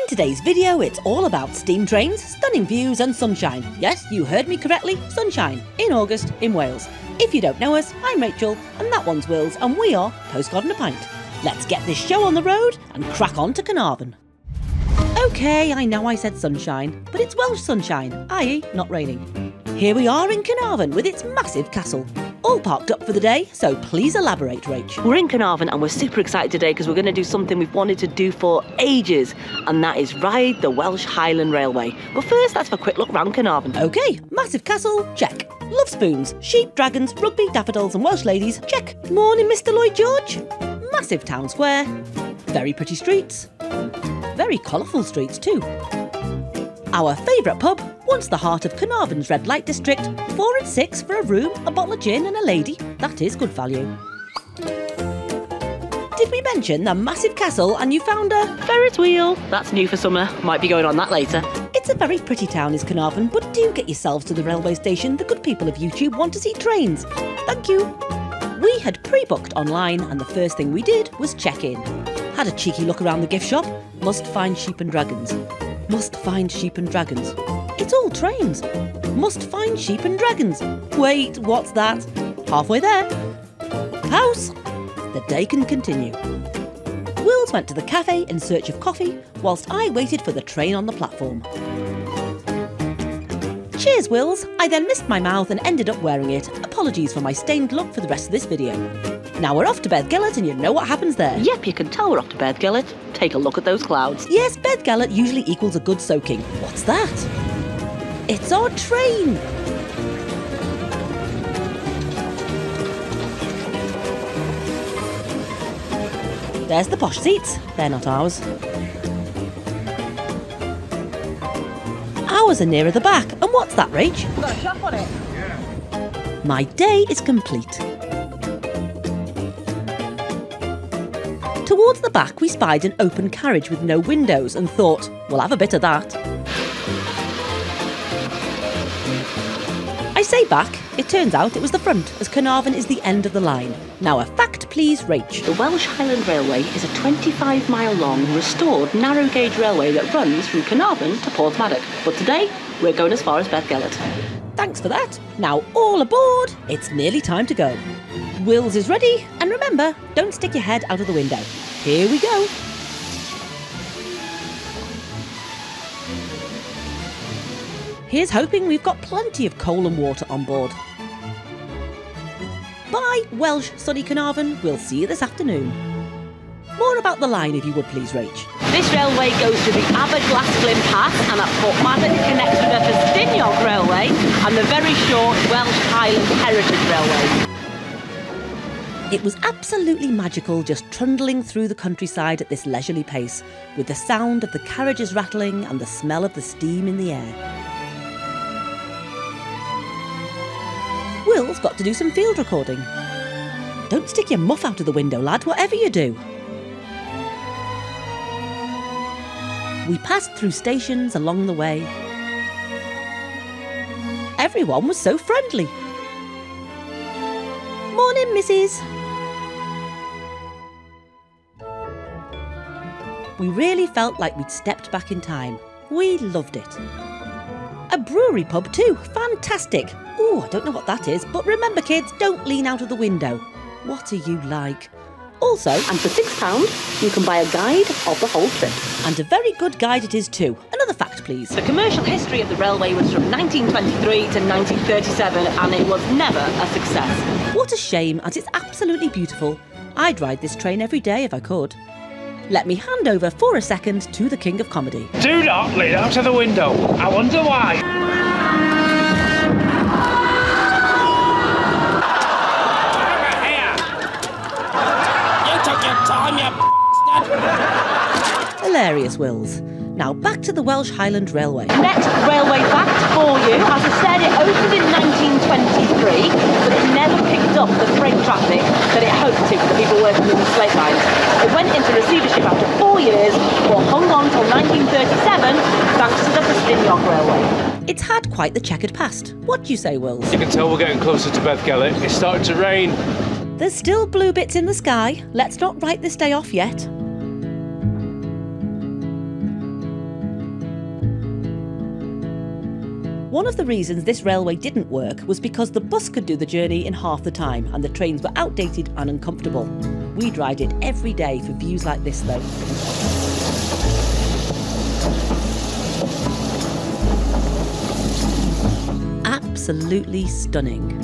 In today's video, it's all about steam trains, stunning views and sunshine. Yes, you heard me correctly, sunshine, in August in Wales. If you don't know us, I'm Rachel, and that one's Wills, and we are Postcard And A Pint. Let's get this show on the road and crack on to Caernarfon. Okay, I know I said sunshine, but it's Welsh sunshine, i.e. not raining. Here we are in Caernarfon with its massive castle. All parked up for the day, so please elaborate, Rach. We're in Caernarfon and we're super excited today because we're going to do something we've wanted to do for ages, and that is ride the Welsh Highland Railway. But first, let's have a quick look round Caernarfon. OK, massive castle, check. Love spoons, sheep, dragons, rugby, daffodils and Welsh ladies, check. Morning, Mr Lloyd George. Massive town square, very pretty streets, very colourful streets too. Our favourite pub, once the heart of Caernarfon's red light district, 4 and 6 for a room, a bottle of gin and a lady. That is good value. Did we mention the massive castle and you found a Ferris wheel? That's new for summer, might be going on that later. It's a very pretty town is Caernarfon, but do get yourselves to the railway station. The good people of YouTube want to see trains. Thank you. We had pre-booked online and the first thing we did was check in. Had a cheeky look around the gift shop, must find sheep and dragons. Must find sheep and dragons. It's all trains. Must find sheep and dragons. Wait, what's that? Halfway there. House. The day can continue. Wills went to the cafe in search of coffee whilst I waited for the train on the platform. Cheers, Wills. I then missed my mouth and ended up wearing it. Apologies for my stained look for the rest of this video. Now we're off to Beddgelert and you know what happens there. Yep, you can tell we're off to Beddgelert. Take a look at those clouds. Yes, Beddgelert usually equals a good soaking. What's that? It's our train! There's the posh seats. They're not ours. Ours are nearer the back. And what's that, Rach? We've got a chap on it. Yeah. My day is complete. Towards the back, we spied an open carriage with no windows and thought, we'll have a bit of that. I say back, it turns out it was the front, as Caernarfon is the end of the line. Now a fact please, Rach. The Welsh Highland Railway is a 25-mile long, restored, narrow-gauge railway that runs from Caernarfon to Porthmadog. But today, we're going as far as Beddgelert. Thanks for that. Now all aboard, it's nearly time to go. Wills is ready, and remember, don't stick your head out of the window. Here we go. Here's hoping we've got plenty of coal and water on board. Bye, Welsh sunny Caernarfon. We'll see you this afternoon. More about the line, if you would please, Rach. This railway goes to the Aberglaslyn Pass and at Porthmadog it connects with the Ffestiniog Railway and the very short Welsh Highland Heritage Railway. It was absolutely magical just trundling through the countryside at this leisurely pace, with the sound of the carriages rattling and the smell of the steam in the air. Will's got to do some field recording. Don't stick your muff out of the window, lad, whatever you do. We passed through stations along the way. Everyone was so friendly. Morning, Mrs. We really felt like we'd stepped back in time. We loved it. A brewery pub too, fantastic. Ooh, I don't know what that is, but remember kids, don't lean out of the window. What are you like? Also, and for £6, you can buy a guide of the whole trip. And a very good guide it is too. Another fact, please. The commercial history of the railway was from 1923 to 1937 and it was never a success. What a shame, as it's absolutely beautiful. I'd ride this train every day if I could. Let me hand over for a second to the King of Comedy. Do not lean out of the window. I wonder why. Hilarious, Wills. Now back to the Welsh Highland Railway. Next railway fact for you. As I said, it opened in 1923, but it never picked up the freight traffic that it hoped to for the people working in the slate lines. It went into receivership after 4 years, but hung on till 1937 thanks to the Ffestiniog Railway. It's had quite the checkered past. What do you say, Wills? You can tell we're getting closer to Beddgelert. It's starting to rain. There's still blue bits in the sky. Let's not write this day off yet. One of the reasons this railway didn't work was because the bus could do the journey in half the time and the trains were outdated and uncomfortable. We'd ride it every day for views like this though. Absolutely stunning.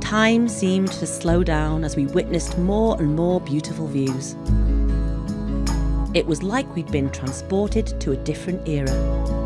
Time seemed to slow down as we witnessed more and more beautiful views. It was like we'd been transported to a different era.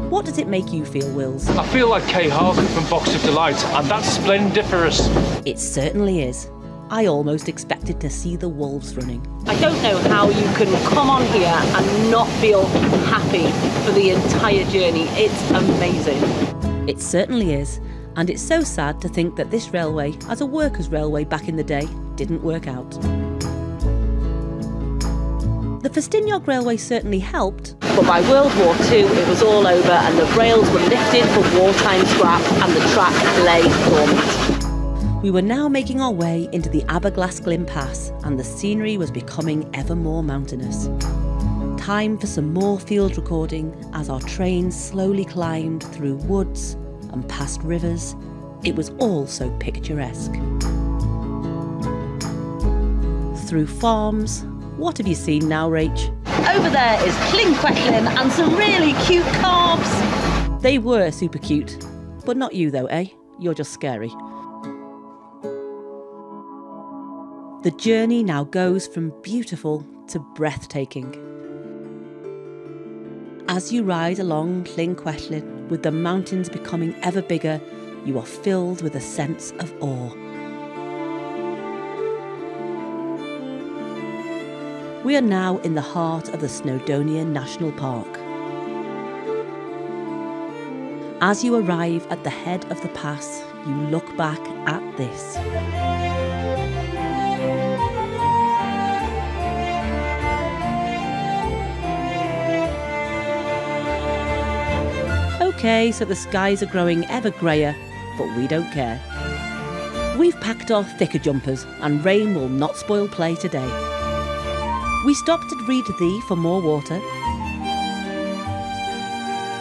What does it make you feel, Wills? I feel like Kay Harkin from Box of Delight, and that's splendiferous. It certainly is. I almost expected to see the wolves running. I don't know how you can come on here and not feel happy for the entire journey. It's amazing. It certainly is. And it's so sad to think that this railway, as a workers' railway back in the day, didn't work out. The Ffestiniog Railway certainly helped. But by World War II, it was all over and the rails were lifted for wartime scrap and the track lay dormant. We were now making our way into the Aberglaslyn Pass and the scenery was becoming ever more mountainous. Time for some more field recording as our train slowly climbed through woods and past rivers. It was all so picturesque. Through farms. What have you seen now, Rach? Over there is Llyn Cwellyn and some really cute calves. They were super cute, but not you though, eh? You're just scary. The journey now goes from beautiful to breathtaking. As you ride along Llyn Cwellyn, with the mountains becoming ever bigger, you are filled with a sense of awe. We are now in the heart of the Snowdonia National Park. As you arrive at the head of the pass, you look back at this. Okay, so the skies are growing ever greyer, but we don't care. We've packed our thicker jumpers and rain will not spoil play today. We stopped at Reed V for more water.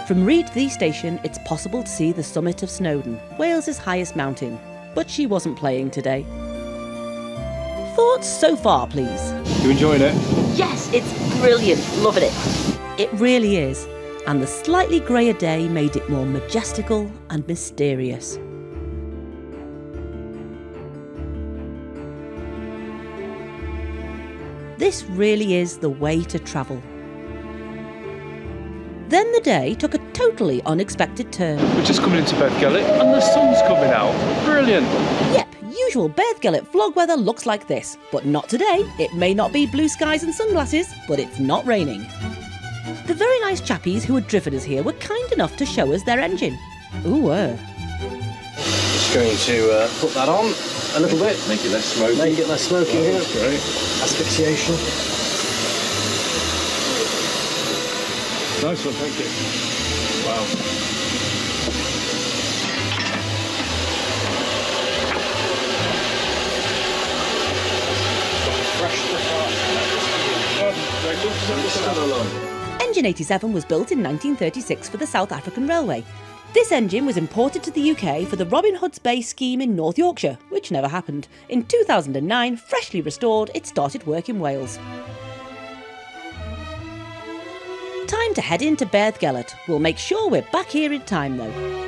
From Reed V station, it's possible to see the summit of Snowdon, Wales's highest mountain, but she wasn't playing today. Thoughts so far, please? You enjoying it? Yes, it's brilliant, loving it. It really is, and the slightly greyer day made it more majestical and mysterious. This really is the way to travel. Then the day took a totally unexpected turn. We're just coming into Beddgelert and the sun's coming out. Brilliant. Yep, usual Beddgelert vlog weather looks like this, but not today. It may not be blue skies and sunglasses, but it's not raining. The very nice chappies who had driven us here were kind enough to show us their engine. Ooh-ah. Just going to put that on. A little bit. Make it less smoky. Make it less smoky here. That's great. Asphyxiation. Nice one, thank you. Wow. Engine 87 was built in 1936 for the South African Railway. This engine was imported to the UK for the Robin Hood's Bay scheme in North Yorkshire, which never happened. In 2009, freshly restored, it started work in Wales. Time to head into Beddgelert. We'll make sure we're back here in time though.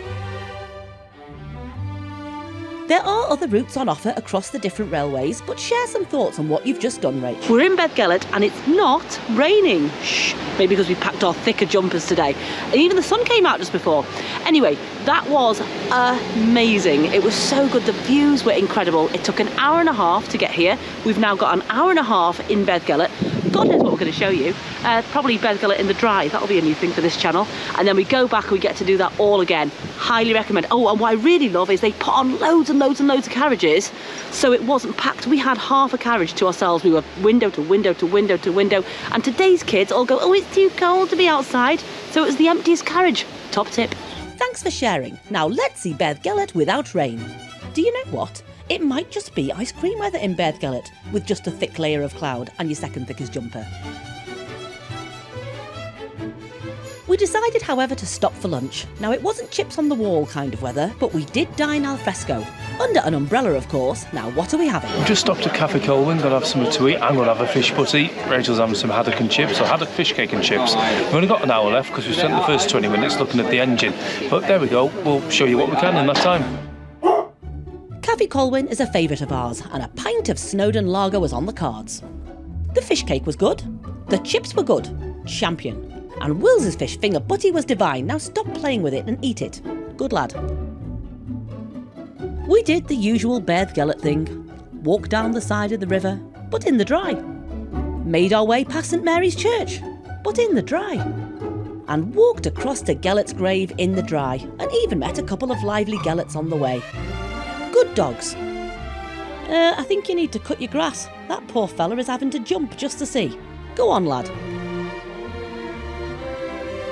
There are other routes on offer across the different railways, but share some thoughts on what you've just done, Rach. We're in Beddgelert and it's not raining. Shh, maybe because we packed our thicker jumpers today. And even the sun came out just before. Anyway, that was amazing. It was so good. The views were incredible. It took an hour and a half to get here. We've now got an hour and a half in Beddgelert. God knows what we're going to show you. Probably Beddgelert in the dry. That'll be a new thing for this channel. And then we go back and we get to do that all again. Highly recommend. Oh, and what I really love is they put on loads and loads and loads of carriages, so it wasn't packed. We had half a carriage to ourselves. We were window to window to window to window. And today's kids all go, oh, it's too cold to be outside. So it was the emptiest carriage. Top tip. Thanks for sharing. Now let's see Beddgelert without rain. Do you know what? It might just be ice cream weather in Beddgelert, with just a thick layer of cloud and your second thickest jumper. We decided, however, to stop for lunch. Now, it wasn't chips on the wall kind of weather, but we did dine al fresco. Under an umbrella, of course. Now, what are we having? We just stopped at Caffi Colwyn, got to have something to eat, and we'll have a fish putty. Rachel's having some haddock and chips, or haddock fish cake and chips. We've only got an hour left because we've spent the first 20 minutes looking at the engine. But there we go, we'll show you what we can in that time. Caffi Colwyn is a favourite of ours, and a pint of Snowdon lager was on the cards. The fish cake was good. The chips were good. Champion. And Wills's fish finger butty was divine. Now stop playing with it and eat it. Good lad. We did the usual Beddgelert thing. Walked down the side of the river, but in the dry. Made our way past St Mary's church, but in the dry. And walked across to Geddelert's grave in the dry, and even met a couple of lively Geddelerts on the way. Good dogs. I think you need to cut your grass. That poor fella is having to jump just to see. Go on, lad.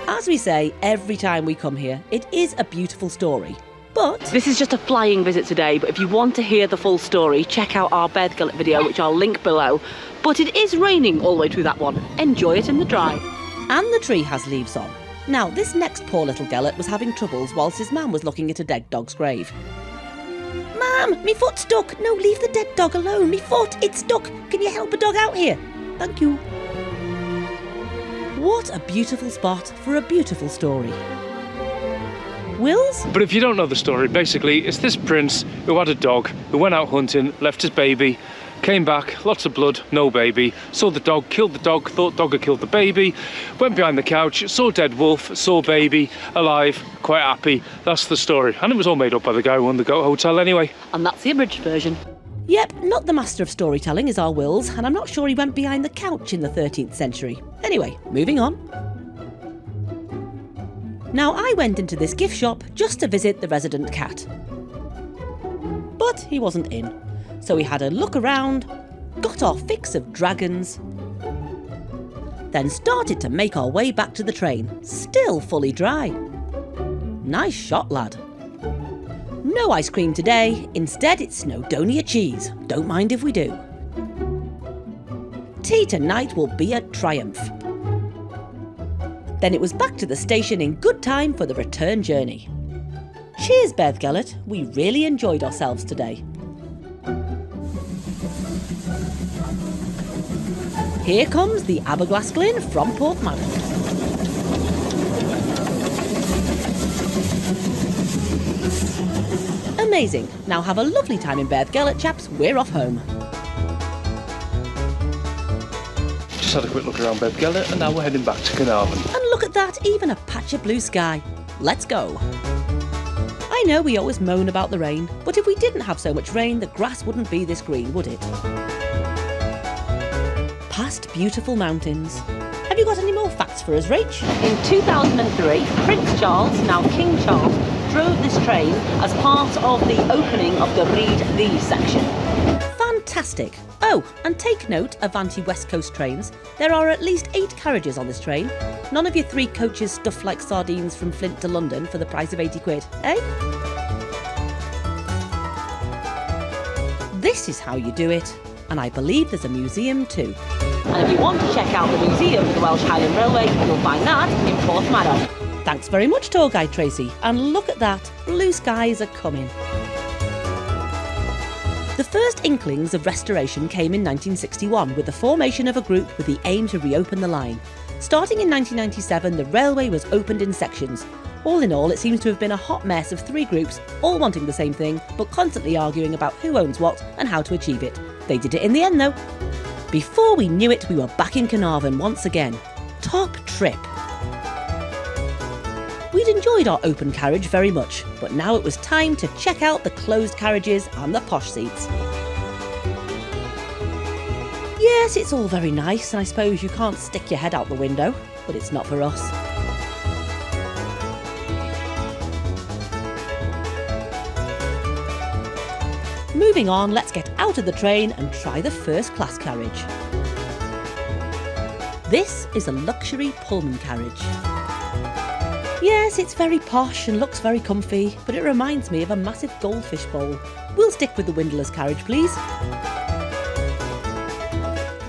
As we say every time we come here, it is a beautiful story, but... This is just a flying visit today, but if you want to hear the full story, check out our Beddgelert video, which I'll link below. But it is raining all the way through that one. Enjoy it in the dry. And the tree has leaves on. Now, this next poor little Geddelert was having troubles whilst his man was looking at a dead dog's grave. Ma'am, me foot's stuck. No, leave the dead dog alone. Me foot, it's stuck. Can you help a dog out here? Thank you. What a beautiful spot for a beautiful story. Wills? But if you don't know the story, basically it's this prince who had a dog, who went out hunting, left his baby, came back, lots of blood, no baby, saw the dog, killed the dog, thought dog had killed the baby, went behind the couch, saw dead wolf, saw baby, alive, quite happy. That's the story. And it was all made up by the guy who owned the Goat Hotel anyway. And that's the abridged version. Yep, not the master of storytelling is our Wills, and I'm not sure he went behind the couch in the 13th century. Anyway, moving on. Now, I went into this gift shop just to visit the resident cat. But he wasn't in, so we had a look around, got our fix of dragons, then started to make our way back to the train, still fully dry. Nice shot, lad. No ice cream today, instead it's Snowdonia cheese. Don't mind if we do. Tea tonight will be a triumph. Then it was back to the station in good time for the return journey. Cheers, Beddgelert, we really enjoyed ourselves today. Here comes the Aberglaslyn from Porthmadog. Amazing. Now have a lovely time in Beddgelert, chaps. We're off home. Just had a quick look around Beddgelert and now we're heading back to Caernarfon. And look at that, even a patch of blue sky. Let's go. I know we always moan about the rain, but if we didn't have so much rain, the grass wouldn't be this green, would it? Past beautiful mountains. Have you got any more facts for us, Rach? In 2003, Prince Charles, now King Charles, drove this train as part of the opening of the Reed V section. Fantastic. Oh, and take note, Avanti West Coast trains. There are at least 8 carriages on this train. None of your 3 coaches stuffed like sardines from Flint to London for the price of 80 quid, eh? This is how you do it. And I believe there's a museum too. And if you want to check out the museum of the Welsh Highland Railway, you'll find that in Porthmadog. Thanks very much, tour guide Tracy. And look at that, blue skies are coming. The first inklings of restoration came in 1961 with the formation of a group with the aim to reopen the line. Starting in 1997, the railway was opened in sections. All in all, it seems to have been a hot mess of 3 groups, all wanting the same thing, but constantly arguing about who owns what and how to achieve it. They did it in the end, though. Before we knew it, we were back in Caernarfon once again. Top trip. We'd enjoyed our open carriage very much, but now it was time to check out the closed carriages and the posh seats. Yes, it's all very nice, and I suppose you can't stick your head out the window, but it's not for us. Moving on, let's get out of the train and try the first class carriage. This is a luxury Pullman carriage. Yes, it's very posh and looks very comfy, but it reminds me of a massive goldfish bowl. We'll stick with the windowless carriage, please.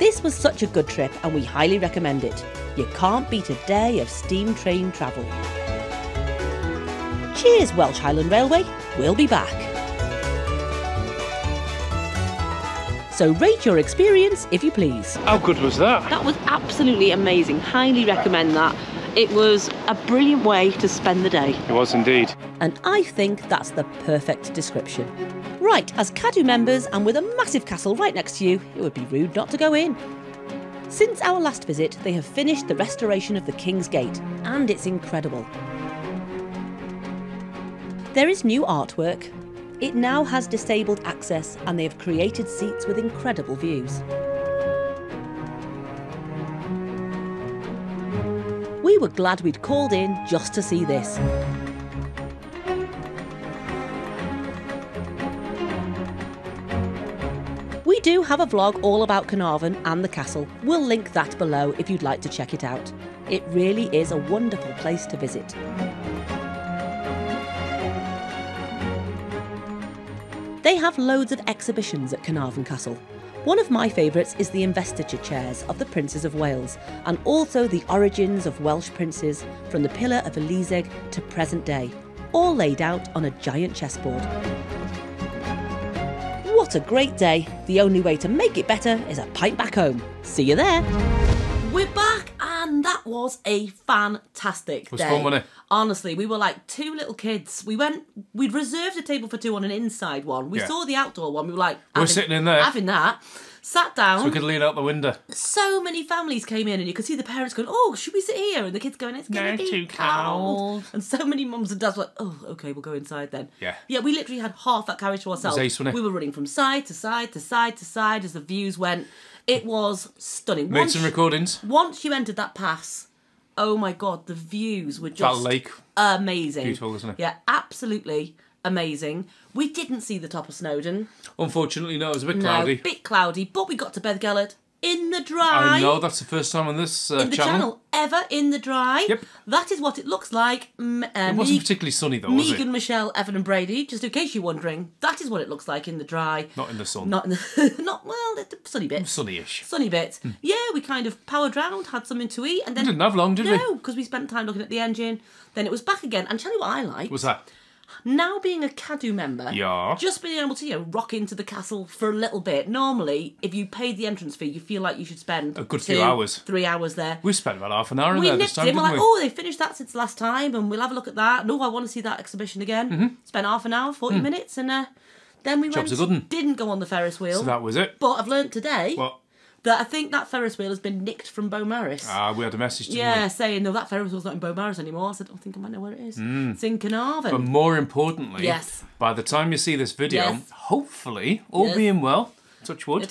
This was such a good trip and we highly recommend it. You can't beat a day of steam train travel. Cheers, Welsh Highland Railway, we'll be back. So rate your experience if you please. How good was that? That was absolutely amazing, highly recommend that. It was a brilliant way to spend the day. It was indeed. And I think that's the perfect description. Right, as Cadw members and with a massive castle right next to you, it would be rude not to go in. Since our last visit, they have finished the restoration of the King's Gate, and it's incredible. There is new artwork. It now has disabled access and they have created seats with incredible views. We were glad we'd called in just to see this. We do have a vlog all about Caernarfon and the castle. We'll link that below if you'd like to check it out. It really is a wonderful place to visit. They have loads of exhibitions at Caernarfon Castle. One of my favourites is the investiture chairs of the Princes of Wales and also the origins of Welsh princes from the Pillar of Eliseg to present day, all laid out on a giant chessboard. What a great day. The only way to make it better is a pint back home. See you there. We're back and that was a fantastic day. It was fun, wasn't it? Honestly, we were like two little kids. We'd reserved a table for two on an inside one. We saw the outdoor one. We were like, we're sitting in there. Having that. Sat down. So we could lean out the window. So many families came in and you could see the parents going, oh, should we sit here? And the kids going, it's going to be too cold. And so many mums and dads were like, oh, okay, we'll go inside then. Yeah. Yeah, we literally had half that carriage to ourselves. It was ace, wasn't it? We were running from side to side to side to side as the views went. It was stunning. Made some recordings. Once you entered that pass, oh my God, the views were just amazing. Beautiful, isn't it? Yeah, absolutely amazing. We didn't see the top of Snowdon. Unfortunately, no, it was a bit cloudy. No, a bit cloudy, but we got to Beddgelert in the dry. I know, that's the first time on this in the channel ever, in the dry. Yep. That is what it looks like. It wasn't particularly sunny though, was it? Megan, Michelle, Evan and Brady, just in case you're wondering, that is what it looks like in the dry. Not in the sun. Not in the... well, sunny bit. Sunny-ish. Sunny bit. Mm. Yeah, we kind of powered round, had something to eat and then... We didn't have long, did we? No, because we spent time looking at the engine. Then it was back again. And tell you what I liked. What's that? Now being a Cadw member, just being able to, you know, rock into the castle for a little bit. Normally, if you paid the entrance fee, you feel like you should spend a good few hours, 3 hours there. We spent about half an hour in there this time, didn't we? We're like, oh, they finished that since last time, and we'll have a look at that. And, oh, I want to see that exhibition again. Mm-hmm. Spent half an hour, 40 minutes, and then we didn't go on the Ferris wheel. So that was it. But I've learnt today... What? That I think that Ferris wheel has been nicked from Beaumaris. Ah, we had a message, didn't we? Yeah, saying, no, that Ferris wheel's not in Beaumaris anymore. I said, I think I might know where it is. Mm. It's in Caernarfon. But more importantly, by the time you see this video, hopefully, all being well, touch wood.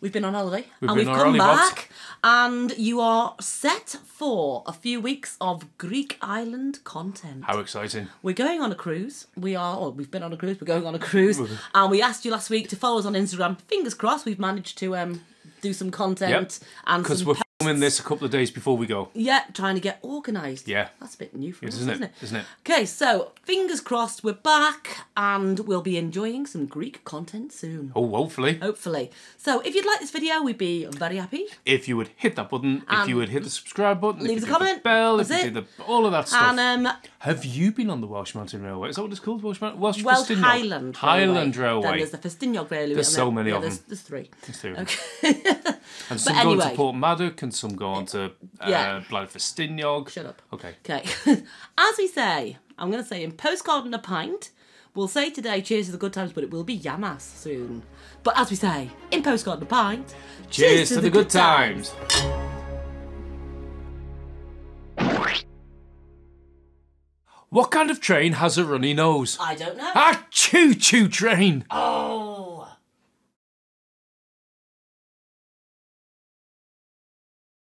We've been on holiday. We've come back. And you are set for a few weeks of Greek island content. How exciting. We're going on a cruise. We've been on a cruise, we're going on a cruise. And we asked you last week to follow us on Instagram. Fingers crossed we've managed to do some content. Yep. Because we're filming this a couple of days before we go. Yeah, trying to get organised. Yeah. That's a bit new for us, isn't it? Okay, so fingers crossed we're back and we'll be enjoying some Greek content soon. Oh, hopefully. Hopefully. So if you'd like this video, we'd be very happy. If you would hit that button, if you would hit the subscribe button, leave a comment, bell, if you do all of that stuff. And have you been on the Welsh Mountain Railway? Is that what it's called? Welsh Highland. Highland Railway. Then there's the Ffestiniog Railway. There's so many of them. There's three. There's two. Okay. And some go to Porthmadog and some go on to Blaenau Ffestiniog. Shut up. Okay. Okay. As we say, I'm going to say in Postcard and a Pint, we'll say today cheers to the good times, but it will be Yamas soon. But as we say, in Postcard and a Pint, cheers to the good times. What kind of train has a runny nose? I don't know. A choo-choo train! Oh!